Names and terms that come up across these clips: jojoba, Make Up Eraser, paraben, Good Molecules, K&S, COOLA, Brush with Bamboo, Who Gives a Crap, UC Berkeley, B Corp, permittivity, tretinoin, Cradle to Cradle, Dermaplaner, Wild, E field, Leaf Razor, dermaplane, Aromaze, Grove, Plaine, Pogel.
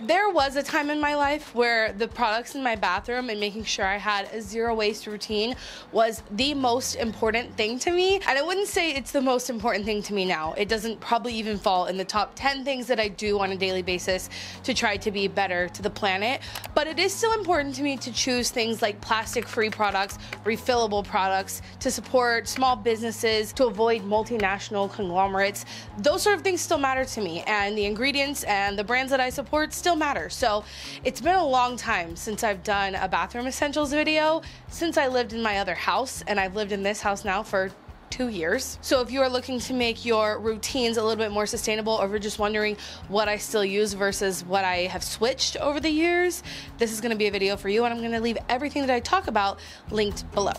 There was a time in my life where the products in my bathroom and making sure I had a zero waste routine was the most important thing to me. And I wouldn't say it's the most important thing to me now. It doesn't probably even fall in the top 10 things that I do on a daily basis to try to be better to the planet. But it is still important to me to choose things like plastic-free products, refillable products, to support small businesses, to avoid multinational conglomerates. Those sort of things still matter to me. And the ingredients and the brands that I support still matter. So it's been a long time since I've done a bathroom essentials video, since I lived in my other house, and I've lived in this house now for 2 years. So if you are looking to make your routines a little bit more sustainable, or if you're just wondering what I still use versus what I have switched over the years, this is going to be a video for you, and I'm going to leave everything that I talk about linked below.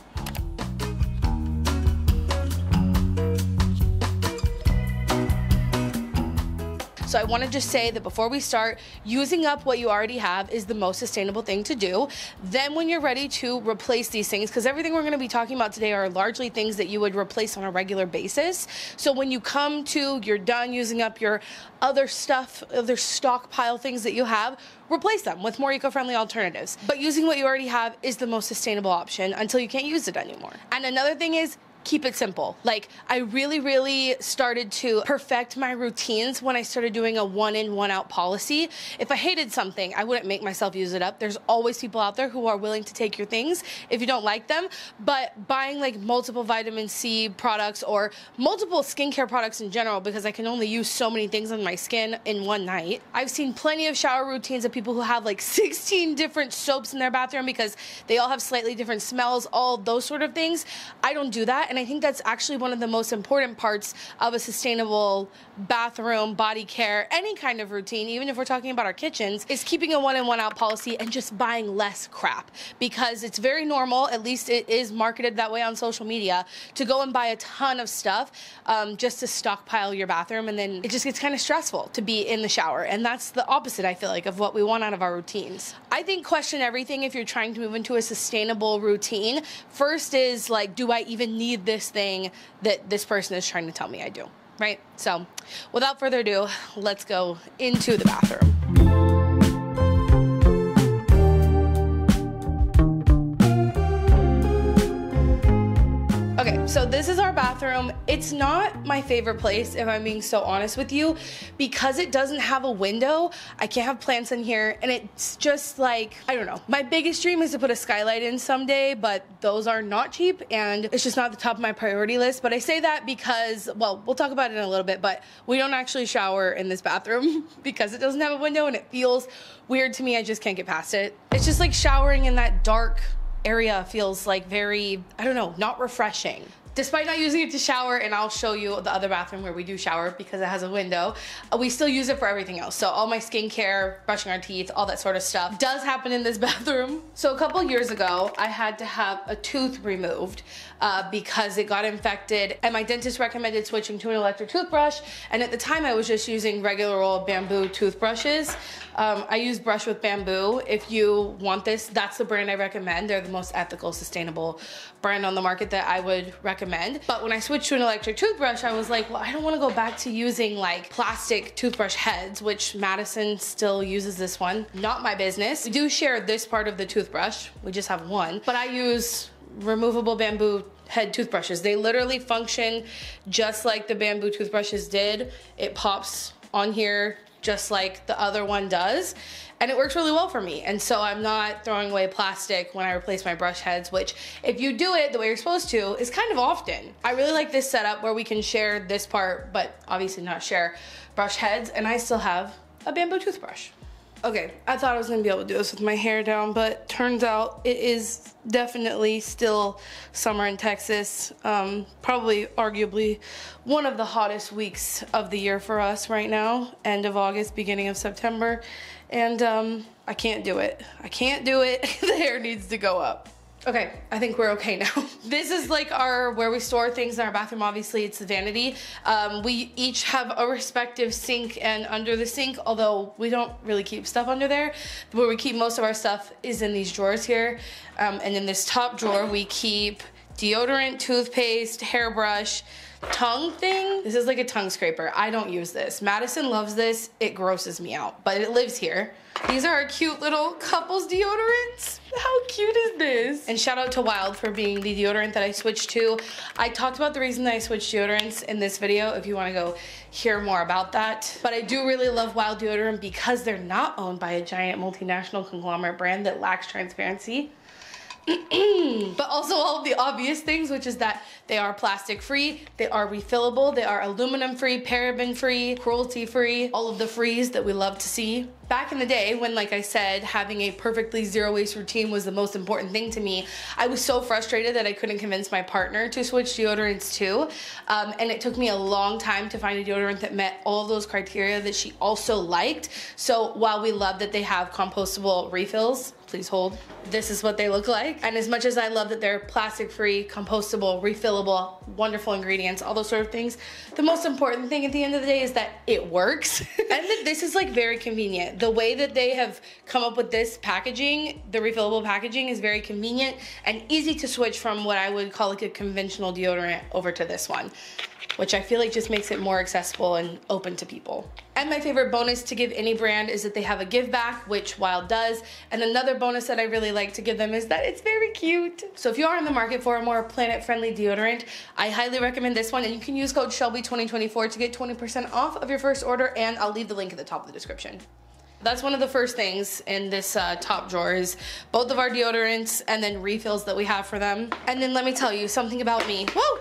So I want to just say that before we start, using up what you already have is the most sustainable thing to do. Then when you're ready to replace these things, because everything we're going to be talking about today are largely things that you would replace on a regular basis. So when you come to, you're done using up your other stuff, other stockpile things that you have, replace them with more eco-friendly alternatives. But using what you already have is the most sustainable option until you can't use it anymore. And another thing is, keep it simple. Like, I really started to perfect my routines when I started doing a one-in, one-out policy. If I hated something, I wouldn't make myself use it up. There's always people out there who are willing to take your things if you don't like them, but buying like multiple vitamin C products or multiple skincare products in general, because I can only use so many things on my skin in one night. I've seen plenty of shower routines of people who have like 16 different soaps in their bathroom because they all have slightly different smells, all those sort of things. I don't do that. And I think that's actually one of the most important parts of a sustainable bathroom, body care, any kind of routine, even if we're talking about our kitchens, is keeping a one-in, one-out policy and just buying less crap. Because it's very normal, at least it is marketed that way on social media, to go and buy a ton of stuff just to stockpile your bathroom, and then it just gets kind of stressful to be in the shower. And that's the opposite, I feel like, of what we want out of our routines. I think question everything if you're trying to move into a sustainable routine. First is like, do I even need this thing that this person is trying to tell me I do, right? So without further ado, let's go into the bathroom. Okay, so this is our bathroom. It's not my favorite place, if I'm being so honest with you, because it doesn't have a window. I can't have plants in here, and it's just like, I don't know. My biggest dream is to put a skylight in someday, but those are not cheap, and it's just not the top of my priority list. But I say that because, well, we'll talk about it in a little bit, but we don't actually shower in this bathroom because it doesn't have a window, and it feels weird to me. I just can't get past it. It's just like showering in that dark area feels like very, I don't know, not refreshing. Despite not using it to shower, and I'll show you the other bathroom where we do shower because it has a window, we still use it for everything else. So all my skincare, brushing our teeth, all that sort of stuff does happen in this bathroom. So a couple years ago, I had to have a tooth removed because it got infected, and my dentist recommended switching to an electric toothbrush. And at the time I was just using regular old bamboo toothbrushes. I use Brush with Bamboo. If you want this, that's the brand I recommend. They're the most ethical, sustainable brand on the market that I would recommend. But when I switched to an electric toothbrush, I was like, well, I don't want to go back to using like plastic toothbrush heads, which Madison still uses this one. Not my business. We do share this part of the toothbrush. We just have one, but I use removable bamboo head toothbrushes. They literally function just like the bamboo toothbrushes did. It pops on here just like the other one does. And it works really well for me. And so I'm not throwing away plastic when I replace my brush heads, which if you do it the way you're supposed to, is kind of often. I really like this setup where we can share this part, but obviously not share brush heads. And I still have a bamboo toothbrush. Okay, I thought I was gonna be able to do this with my hair down, but turns out it is definitely still summer in Texas. Probably arguably one of the hottest weeks of the year for us right now, end of August, beginning of September. And I can't do it. I can't do it. The hair needs to go up. Okay, I think we're okay now. This is like our, where we store things in our bathroom. Obviously, it's the vanity. We each have a respective sink and under the sink, although we don't really keep stuff under there. Where we keep most of our stuff is in these drawers here. And in this top drawer, we keep deodorant, toothpaste, hairbrush, tongue thing. This is like a tongue scraper. I don't use this. Madison loves this. It grosses me out, but it lives here. These are our cute little couples deodorants. How cute is this? And shout out to Wild for being the deodorant that I switched to. I talked about the reason that I switched deodorants in this video if you want to go hear more about that. But I do really love Wild deodorant because they're not owned by a giant multinational conglomerate brand that lacks transparency. But also all of the obvious things, which is that they are plastic free, they are refillable, they are aluminum free, paraben free, cruelty free, all of the frees that we love to see. Back in the day when, like I said, having a perfectly zero waste routine was the most important thing to me, I was so frustrated that I couldn't convince my partner to switch deodorants too. And it took me a long time to find a deodorant that met all those criteria that she also liked. So while we love that they have compostable refills, please hold, this is what they look like. And as much as I love that they're plastic free, compostable, refillable, wonderful ingredients, all those sort of things, the most important thing at the end of the day is that it works. And that this is like very convenient. The way that they have come up with this packaging, the refillable packaging, is very convenient and easy to switch from what I would call like a conventional deodorant over to this one, which I feel like just makes it more accessible and open to people. And my favorite bonus to give any brand is that they have a give back, which Wild does. And another bonus that I really like to give them is that it's very cute. So if you are in the market for a more planet-friendly deodorant, I highly recommend this one, and you can use code SHELBY2024 to get 20% off of your first order, and I'll leave the link at the top of the description. That's one of the first things in this top drawer is both of our deodorants and then refills that we have for them. And then let me tell you something about me. Whoa!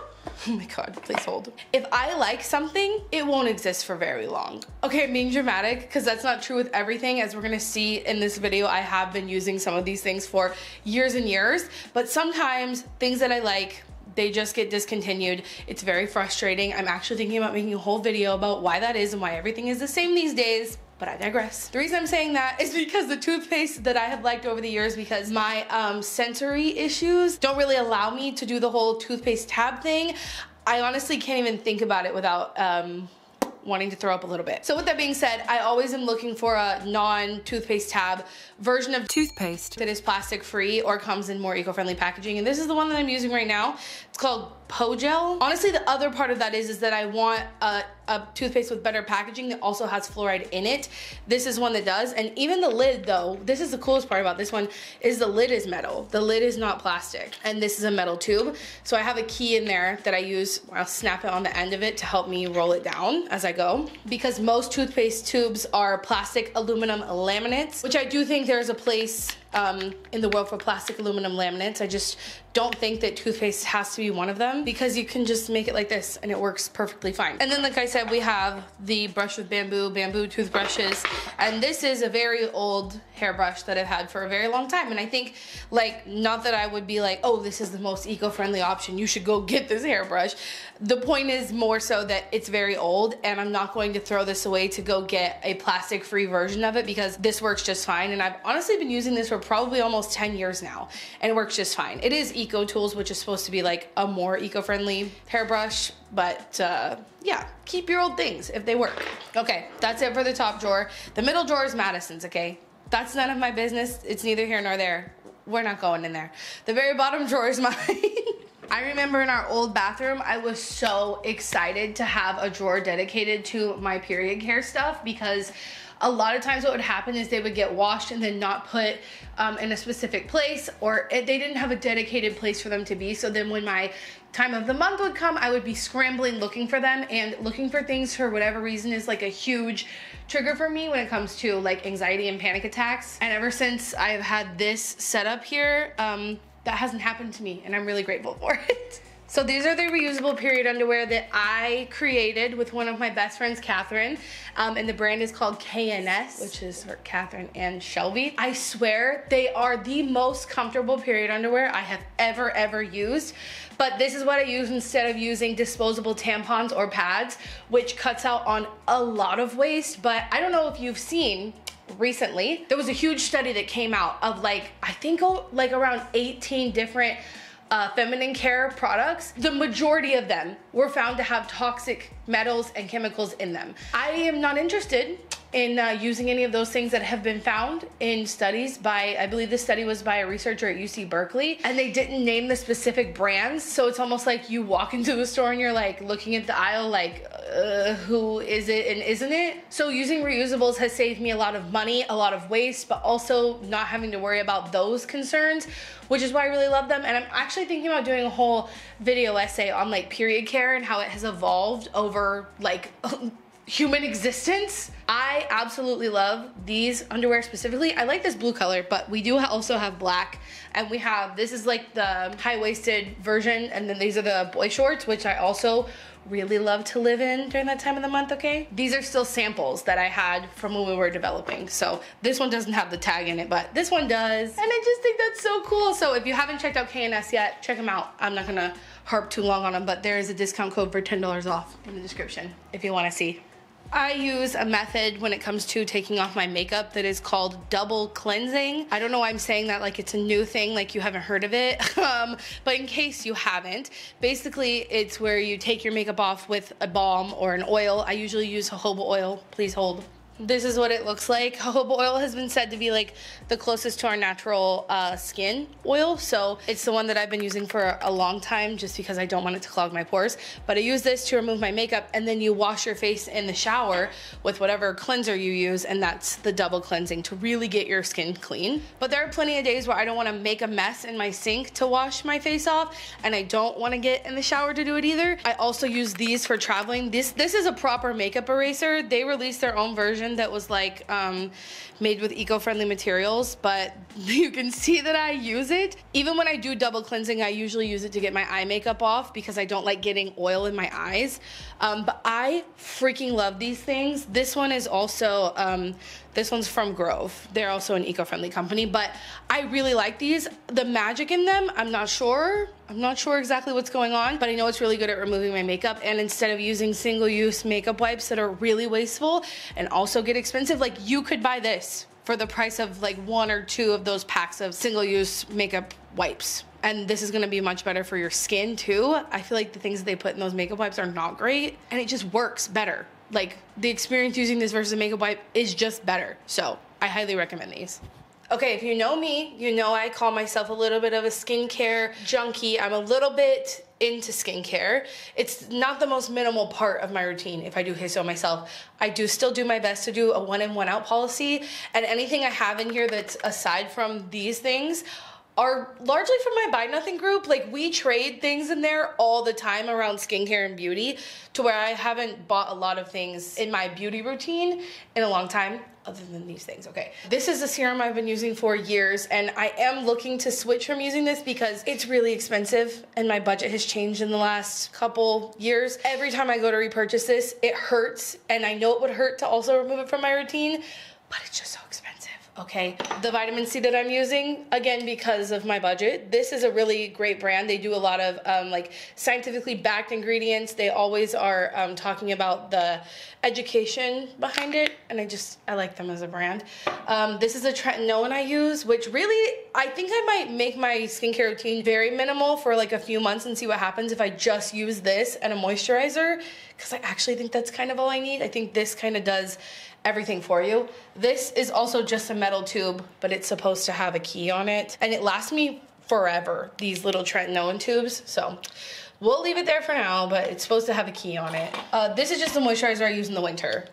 Oh my God, please hold. If I like something, it won't exist for very long. Okay, I'm being dramatic because that's not true with everything. As we're gonna see in this video, I have been using some of these things for years and years, but sometimes things that I like, they just get discontinued. It's very frustrating. I'm actually thinking about making a whole video about why that is and why everything is the same these days. But I digress. The reason I'm saying that is because the toothpaste that I have liked over the years, because my sensory issues don't really allow me to do the whole toothpaste tab thing. I honestly can't even think about it without wanting to throw up a little bit. So with that being said, I always am looking for a non-toothpaste tab version of toothpaste that is plastic free or comes in more eco-friendly packaging. And this is the one that I'm using right now. It's called Pogel. Honestly, the other part of that is that I want a toothpaste with better packaging that also has fluoride in it. This is one that does. And even the lid though, this is the coolest part about this one, is the lid is metal. The lid is not plastic. And this is a metal tube. So I have a key in there that I use. I'll snap it on the end of it to help me roll it down as I go. Because most toothpaste tubes are plastic aluminum laminates, which I do think there's a place in the world for plastic aluminum laminates. I just don't think that toothpaste has to be one of them because you can just make it like this and it works perfectly fine. And then like I said, we have the Brush with bamboo toothbrushes. And this is a very old hairbrush that I've had for a very long time. And I think, like, not that I would be like, oh, this is the most eco-friendly option, you should go get this hairbrush. The point is more so that it's very old and I'm not going to throw this away to go get a plastic-free version of it because this works just fine. And I've honestly been using this for probably almost 10 years now and it works just fine. It is Eco Tools, which is supposed to be like a more eco-friendly hairbrush, but yeah, keep your old things if they work. Okay, that's it for the top drawer. The middle drawer is Madison's, okay? That's none of my business. It's neither here nor there. We're not going in there. The very bottom drawer is mine. I remember in our old bathroom, I was so excited to have a drawer dedicated to my period care stuff because a lot of times what would happen is they would get washed and then not put in a specific place, or they didn't have a dedicated place for them to be. So then when my time of the month would come, I would be scrambling looking for them, and looking for things for whatever reason is like a huge trigger for me when it comes to like anxiety and panic attacks. And ever since I've had this set up here, that hasn't happened to me and I'm really grateful for it. So these are the reusable period underwear that I created with one of my best friends, Catherine, and the brand is called K&S, which is for Catherine and Shelby. I swear they are the most comfortable period underwear I have ever used, but this is what I use instead of using disposable tampons or pads, which cuts out on a lot of waste. But I don't know if you've seen, recently there was a huge study that came out of like, I think like around 18 different feminine care products. The majority of them were found to have toxic metals and chemicals in them. I am not interested in using any of those things that have been found in studies by, I believe this study was by a researcher at UC Berkeley, and they didn't name the specific brands. So it's almost like you walk into the store and you're like looking at the aisle like, who is it and isn't it? So using reusables has saved me a lot of money, a lot of waste, but also not having to worry about those concerns, which is why I really love them. And I'm actually thinking about doing a whole video essay on like period care and how it has evolved over like human existence. I absolutely love these underwear specifically. I like this blue color, but we do also have black, and we have, this is like the high-waisted version, and then these are the boy shorts, which I also really love to live in during that time of the month, okay? These are still samples that I had from when we were developing. So this one doesn't have the tag in it, but this one does. And I just think that's so cool. So if you haven't checked out K&S yet, check them out. I'm not gonna harp too long on them, but there is a discount code for $10 off in the description if you wanna see. I use a method when it comes to taking off my makeup that is called double cleansing. I don't know why I'm saying that like it's a new thing, like you haven't heard of it, but in case you haven't, basically it's where you take your makeup off with a balm or an oil. I usually use jojoba oil, please hold. This is what it looks like. Jojoba oil has been said to be like the closest to our natural skin oil. So it's the one that I've been using for a long time just because I don't want it to clog my pores. But I use this to remove my makeup, and then you wash your face in the shower with whatever cleanser you use, and that's the double cleansing to really get your skin clean. But there are plenty of days where I don't want to make a mess in my sink to wash my face off, and I don't want to get in the shower to do it either. I also use these for traveling. This is a proper makeup eraser. They released their own version that was like made with eco-friendly materials, but you can see that I use it. Even when I do double cleansing, I usually use it to get my eye makeup off because I don't like getting oil in my eyes. But I freaking love these things. This one is also, this one's from Grove. They're also an eco-friendly company, but I really like these. The magic in them, I'm not sure exactly what's going on, but I know it's really good at removing my makeup. And instead of using single-use makeup wipes that are really wasteful and also get expensive, like you could buy this for the price of like one or two of those packs of single-use makeup wipes. And this is gonna be much better for your skin too. I feel like the things that they put in those makeup wipes are not great, and it just works better. Like the experience using this versus a makeup wipe is just better. So I highly recommend these. Okay, if you know me, you know I call myself a little bit of a skincare junkie. I'm a little bit into skincare. It's not the most minimal part of my routine, if I do say so myself. I do still do my best to do a one in, one out policy, and anything I have in here that's aside from these things are largely from my Buy Nothing group. Like we trade things in there all the time around skincare and beauty, to where I haven't bought a lot of things in my beauty routine in a long time other than these things, okay? This is a serum I've been using for years, and I am looking to switch from using this because it's really expensive and my budget has changed in the last couple years. Every time I go to repurchase this, it hurts, and I know it would hurt to also remove it from my routine, but it's just so expensive. Okay, the vitamin C that I'm using, again, because of my budget, this is a really great brand. They do a lot of like scientifically backed ingredients. They always are talking about the education behind it, and I like them as a brand. This is a tretinoin I use, which really, I think I might make my skincare routine very minimal for like a few months and see what happens if I just use this and a moisturizer, because I actually think that's kind of all I need. I think this kind of does everything for you. This is also just a metal tube, but it's supposed to have a key on it, and it lasts me forever, these little tretinoin tubes, so we'll leave it there for now, but it's supposed to have a key on it. This is just a moisturizer I use in the winter.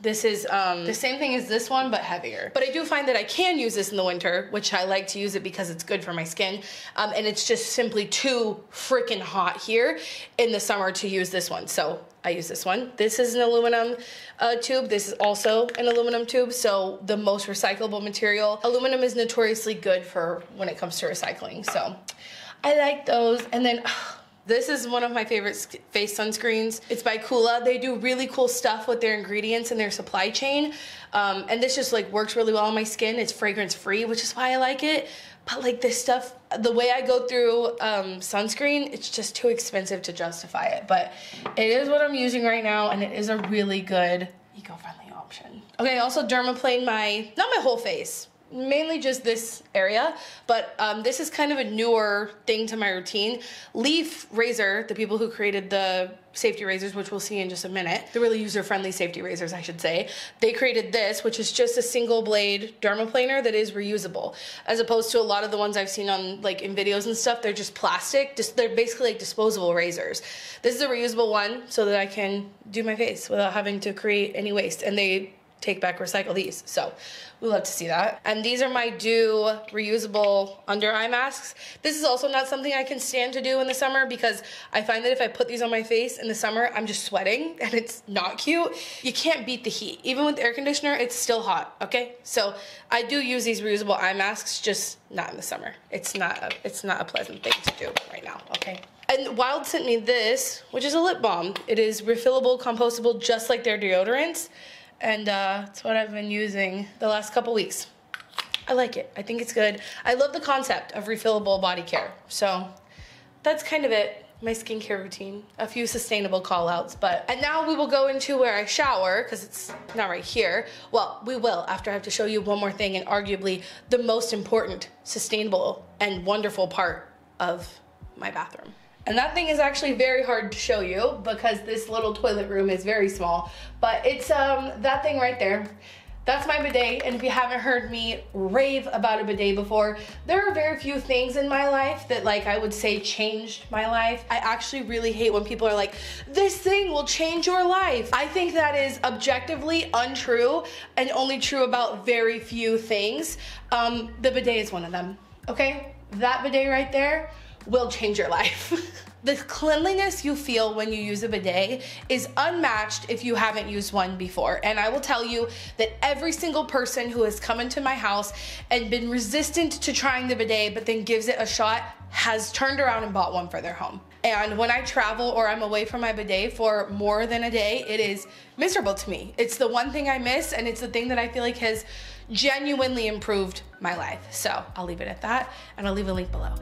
This is the same thing as this one, but heavier. But I do find that I can use this in the winter, which I like to use it because it's good for my skin. And it's just simply too freaking hot here in the summer to use this one. So I use this one. This is an aluminum tube. This is also an aluminum tube. So the most recyclable material. Aluminum is notoriously good for when it comes to recycling. So I like those. And then this is one of my favorite face sunscreens. It's by COOLA. They do really cool stuff with their ingredients and their supply chain. And this just like works really well on my skin. It's fragrance free, which is why I like it. But like this stuff, the way I go through sunscreen, it's just too expensive to justify it. But it is what I'm using right now, and it is a really good eco-friendly option. Okay, I also dermaplane not my whole face. mainly just this area, but this is kind of a newer thing to my routine. Leaf Razor, the people who created the safety razors, which we'll see in just a minute, the really user-friendly safety razors, I should say, they created this, which is just a single blade dermaplaner that is reusable, as opposed to a lot of the ones I've seen on, like, in videos and stuff. They're just plastic, they're basically like disposable razors. This is a reusable one so that I can do my face without having to create any waste, and they take back, recycle these, so we love to see that. And these are my Dew reusable under eye masks. This is also not something I can stand to do in the summer, because I find that if I put these on my face in the summer, I'm just sweating and it's not cute. You can't beat the heat. Even with the air conditioner, it's still hot, okay? So I do use these reusable eye masks, just not in the summer. It's not a pleasant thing to do right now, okay? And Wild sent me this, which is a lip balm. It is refillable, compostable, just like their deodorants. And it's what I've been using the last couple weeks. I like it. I think it's good. I love the concept of refillable body care. So that's kind of it. My skincare routine. A few sustainable call-outs, but... And now we will go into where I shower, because it's not right here. Well, we will, after I have to show you one more thing, and arguably the most important, sustainable, and wonderful part of my bathroom. And that thing is actually very hard to show you because this little toilet room is very small, but it's that thing right there. That's my bidet, and if you haven't heard me rave about a bidet before, there are very few things in my life that, like, I would say changed my life. I actually really hate when people are like, this thing will change your life. I think that is objectively untrue and only true about very few things. The bidet is one of them, okay? That bidet right there will change your life. The cleanliness you feel when you use a bidet is unmatched if you haven't used one before. And I will tell you that every single person who has come into my house and been resistant to trying the bidet but then gives it a shot has turned around and bought one for their home. And when I travel or I'm away from my bidet for more than a day, it is miserable to me. It's the one thing I miss, and it's the thing that I feel like has genuinely improved my life. So I'll leave it at that, and I'll leave a link below.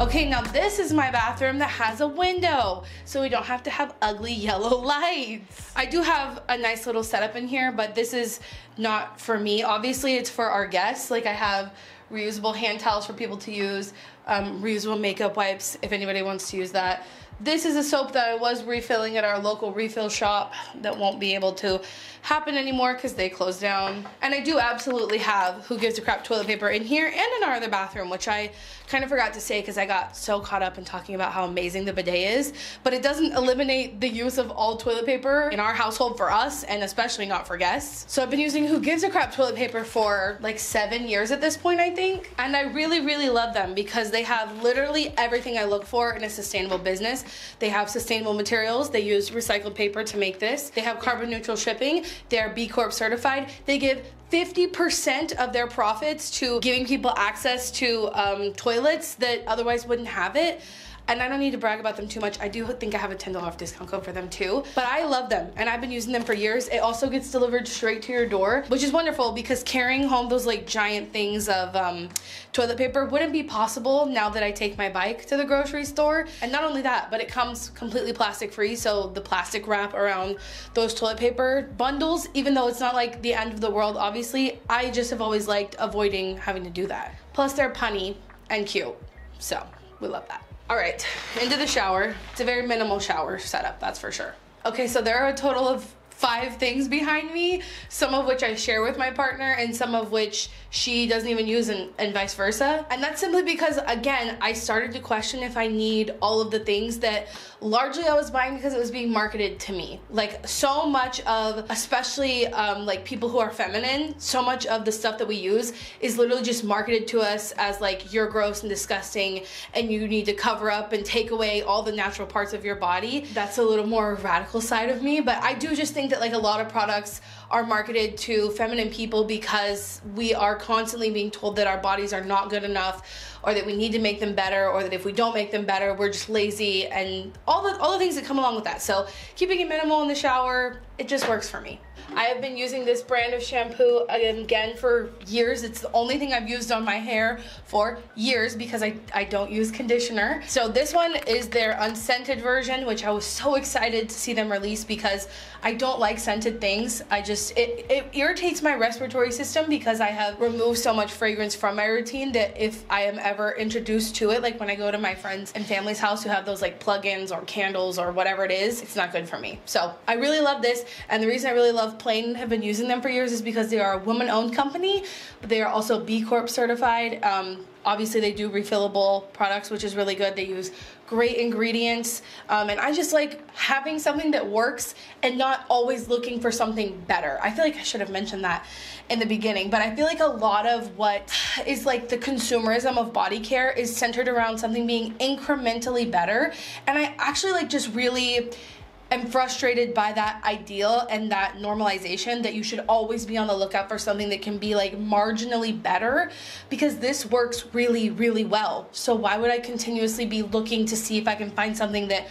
Okay, now this is my bathroom that has a window, so we don't have to have ugly yellow lights. I do have a nice little setup in here, but this is not for me. Obviously, it's for our guests. Like, I have reusable hand towels for people to use, reusable makeup wipes if anybody wants to use that. This is a soap that I was refilling at our local refill shop that won't be able to happen anymore because they closed down. And I do absolutely have Who Gives a Crap toilet paper in here and in our other bathroom, which I kind of forgot to say because I got so caught up in talking about how amazing the bidet is. But it doesn't eliminate the use of all toilet paper in our household for us, and especially not for guests. So I've been using Who Gives a Crap toilet paper for like 7 years at this point, I think. And I really, really love them because they have literally everything I look for in a sustainable business. They have sustainable materials. They use recycled paper to make this. They have carbon neutral shipping. They are B Corp certified. They give 50% of their profits to giving people access to toilets that otherwise wouldn't have it. And I don't need to brag about them too much. I do think I have a $10 off discount code for them too. But I love them, and I've been using them for years. It also gets delivered straight to your door, which is wonderful because carrying home those like giant things of toilet paper wouldn't be possible now that I take my bike to the grocery store. And not only that, but it comes completely plastic free. So the plastic wrap around those toilet paper bundles, even though it's not like the end of the world, obviously, I just have always liked avoiding having to do that. Plus they're punny and cute. So we love that. All right, into the shower. It's a very minimal shower setup, that's for sure. Okay, so there are a total of 5 things behind me, some of which I share with my partner and some of which she doesn't even use, and vice versa. And that's simply because, again, I started to question if I need all of the things that largely I was buying because it was being marketed to me. Like, so much of, especially like people who are feminine, so much of the stuff that we use is literally just marketed to us as like, you're gross and disgusting and you need to cover up and take away all the natural parts of your body. That's a little more radical side of me, but I do just think that like a lot of products are marketed to feminine people because we are constantly being told that our bodies are not good enough, or that we need to make them better, or that if we don't make them better, we're just lazy, and all the things that come along with that. So keeping it minimal in the shower, it just works for me. I have been using this brand of shampoo again for years. It's the only thing I've used on my hair for years because I don't use conditioner. So this one is their unscented version, which I was so excited to see them release because I don't like scented things. I just, it irritates my respiratory system because I have removed so much fragrance from my routine that if I am ever introduced to it, like when I go to my friends and family's house who have those like plug-ins or candles or whatever it is, it's not good for me. So I really love this, and the reason I really love Plaine, have been using them for years, is because they are a woman-owned company, but they are also B Corp certified. Obviously they do refillable products, which is really good. They use great ingredients, and I just like having something that works and not always looking for something better. I feel like I should have mentioned that in the beginning, but I feel like a lot of what is like the consumerism of body care is centered around something being incrementally better, and I actually like just really I'm frustrated by that ideal and that normalization that you should always be on the lookout for something that can be like marginally better, because this works really, really well. So why would I continuously be looking to see if I can find something that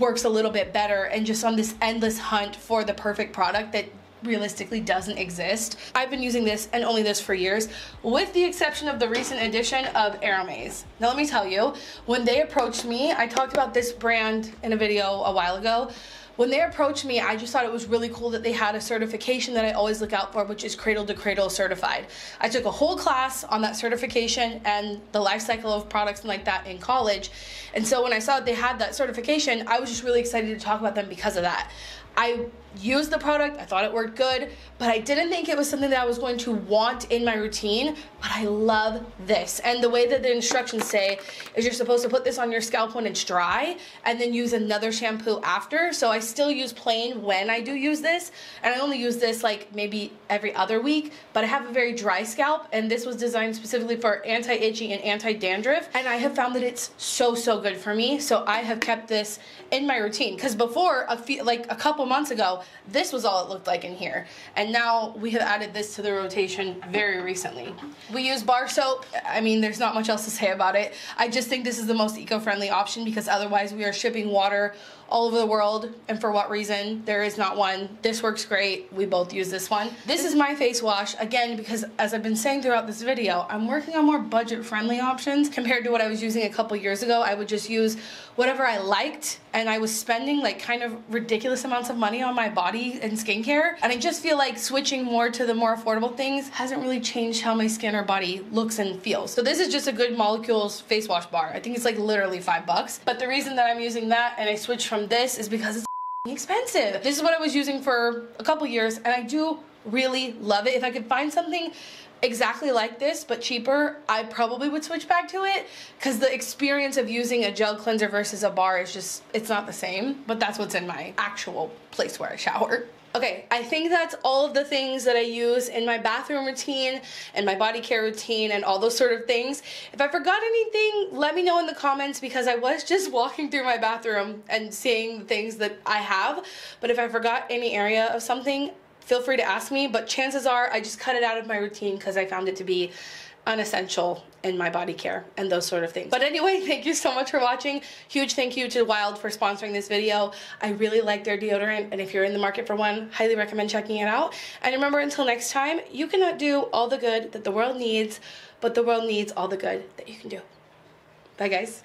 works a little bit better and just on this endless hunt for the perfect product that realistically doesn't exist? I've been using this and only this for years, with the exception of the recent addition of Aromaze. Now let me tell you, when they approached me, I talked about this brand in a video a while ago. When they approached me, I just thought it was really cool that they had a certification that I always look out for, which is Cradle to Cradle certified. I took a whole class on that certification and the life cycle of products and like that in college. And so when I saw that they had that certification, I was just really excited to talk about them because of that. I used the product, I thought it worked good, but I didn't think it was something that I was going to want in my routine, but I love this. And the way that the instructions say is you're supposed to put this on your scalp when it's dry and then use another shampoo after. So I still use Plaine when I do use this, and I only use this like maybe every other week, but I have a very dry scalp, and this was designed specifically for anti-itchy and anti-dandruff, and I have found that it's so good for me. So I have kept this in my routine, because before, a couple months ago, this was all it looked like in here, and now we have added this to the rotation very recently. We use bar soap. I mean, there's not much else to say about it. I just think this is the most eco-friendly option, because otherwise we are shipping water all over the world, and for what reason? There is not one. This works great. We both use this one. This is my face wash, again, because as I've been saying throughout this video, I'm working on more budget-friendly options compared to what I was using a couple years ago. I would just use whatever I liked, and I was spending like kind of ridiculous amounts of money on my body and skincare, and I just feel like switching more to the more affordable things hasn't really changed how my skin or body looks and feels. So this is just a Good Molecules face wash bar. I think it's like literally $5, but the reason that I'm using that and I switched from this is because it's expensive. This is what I was using for a couple years, and I do really love it. If I could find something exactly like this but cheaper, I probably would switch back to it, because the experience of using a gel cleanser versus a bar is just, it's not the same, but that's what's in my actual place where I shower. Okay, I think that's all of the things that I use in my bathroom routine and my body care routine and all those sort of things. If I forgot anything, let me know in the comments, because I was just walking through my bathroom and seeing the things that I have. But if I forgot any area of something, feel free to ask me, but chances are I just cut it out of my routine because I found it to be unessential in my body care and those sort of things. But anyway, thank you so much for watching. Huge thank you to Wild for sponsoring this video. I really like their deodorant, and if you're in the market for one, highly recommend checking it out. And remember, until next time, you cannot do all the good that the world needs, but the world needs all the good that you can do. Bye, guys.